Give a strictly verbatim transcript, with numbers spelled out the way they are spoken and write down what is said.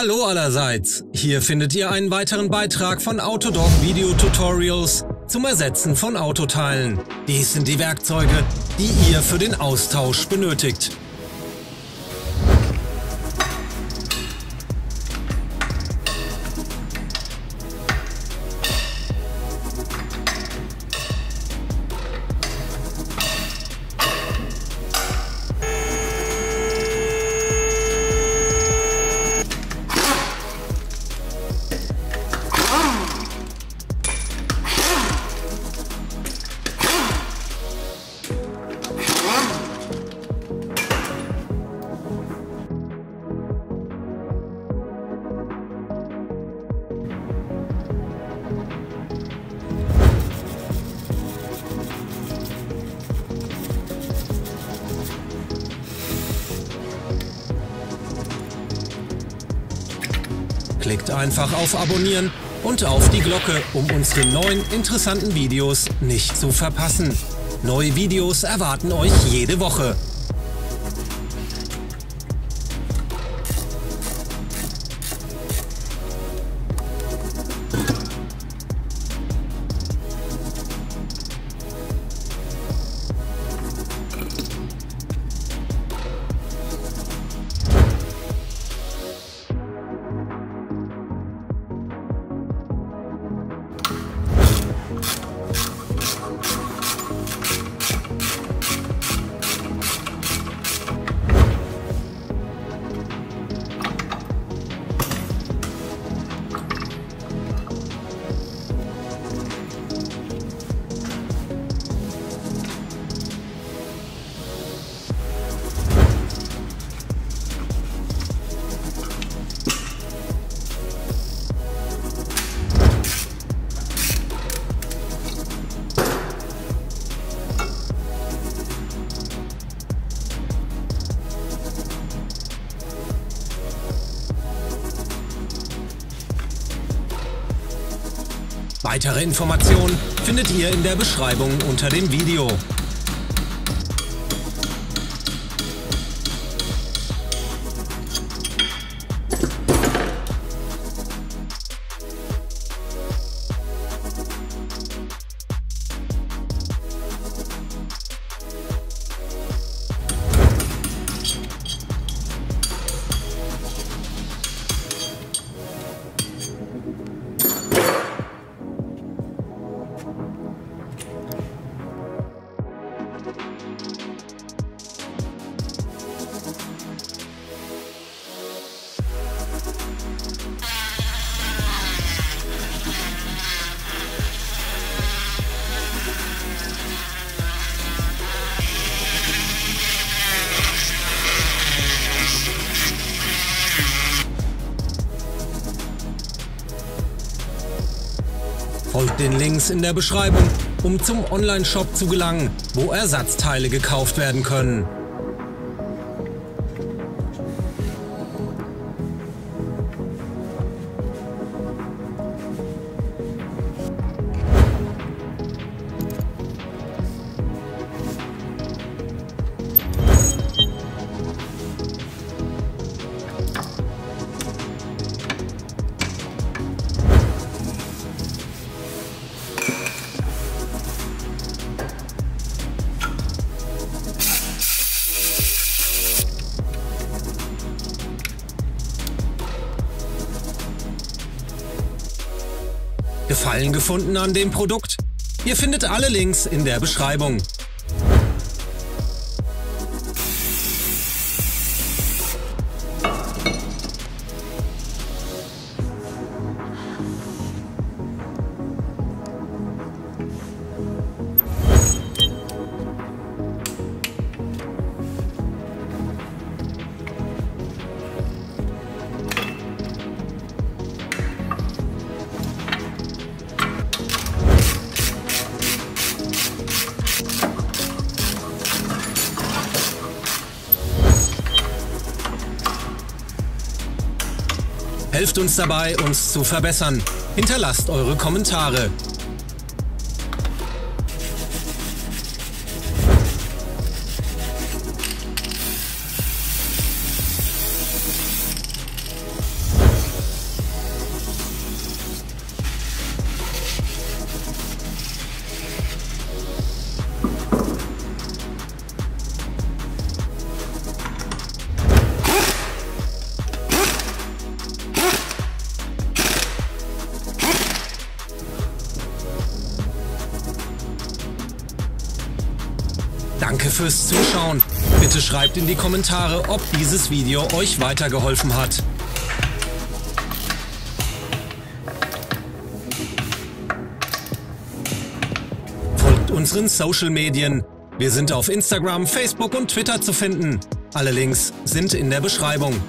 Hallo allerseits! Hier findet ihr einen weiteren Beitrag von Autodoc Video-Tutorials zum Ersetzen von Autoteilen. Dies sind die Werkzeuge, die ihr für den Austausch benötigt. Klickt einfach auf Abonnieren und auf die Glocke, um unsere neuen interessanten Videos nicht zu verpassen. Neue Videos erwarten euch jede Woche. Weitere Informationen findet ihr in der Beschreibung unter dem Video. Folgt den Links in der Beschreibung, um zum Online-Shop zu gelangen, wo Ersatzteile gekauft werden können. Gefallen gefunden an dem Produkt? Ihr findet alle Links in der Beschreibung. Helft uns dabei, uns zu verbessern. Hinterlasst eure Kommentare. Danke fürs Zuschauen. Bitte schreibt in die Kommentare, ob dieses Video euch weitergeholfen hat. Folgt unseren Social Medien. Wir sind auf Instagram, Facebook und Twitter zu finden. Alle Links sind in der Beschreibung.